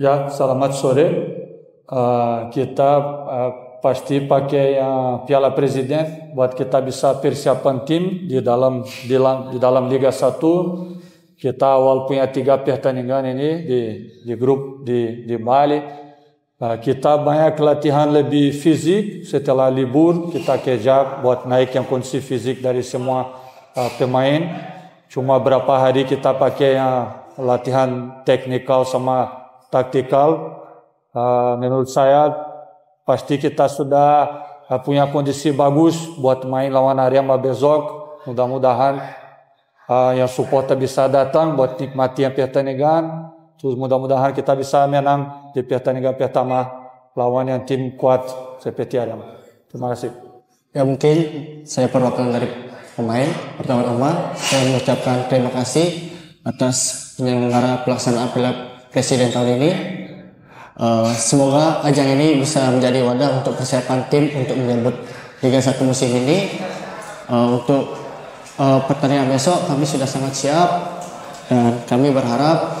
Ya, selamat sore. Kita pasti pakai Piala Presiden buat kita bisa persiapan tim di dalam Liga 1. Kita awal punya 3 pertandingan ini di grup di Bali. Kita banyak latihan lebih fisik setelah libur. Kita kerja buat naik yang kondisi fisik dari semua pemain. Cuma berapa hari kita pakai latihan teknikal sama taktikal. Menurut saya pasti kita sudah punya kondisi bagus buat main lawan Arema besok. Mudah-mudahan yang supporter bisa datang buat nikmati yang pertandingan. Terus mudah-mudahan kita bisa menang di pertandingan pertama lawan yang tim kuat seperti Arema. Terima kasih. Ya, mungkin saya perwakilan dari pemain. Pertama-tama saya mengucapkan terima kasih atas penyelenggara pelaksanaan Piala Presiden tahun ini. Semoga ajang ini bisa menjadi wadah untuk persiapan tim untuk menyambut Liga 1 musim ini. Untuk pertandingan besok kami sudah sangat siap dan kami berharap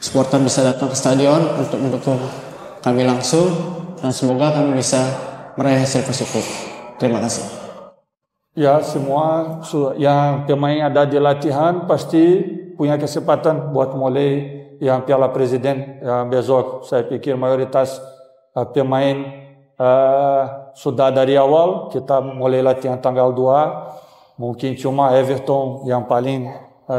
supporter bisa datang ke stadion untuk mendukung kami langsung, dan semoga kami bisa meraih hasil positif. Terima kasih. Ya, semua yang pemain ada di latihan pasti punya kesempatan buat mulai yang Piala Presiden besok. Saya pikir mayoritas pemain sudah dari awal. Kita mulai latihan tanggal 2. Mungkin cuma Everton yang paling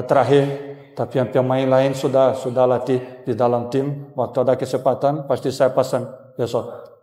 terakhir. Tapi yang pemain lain sudah latih di dalam tim. Waktu ada kesempatan, pasti saya pasang besok.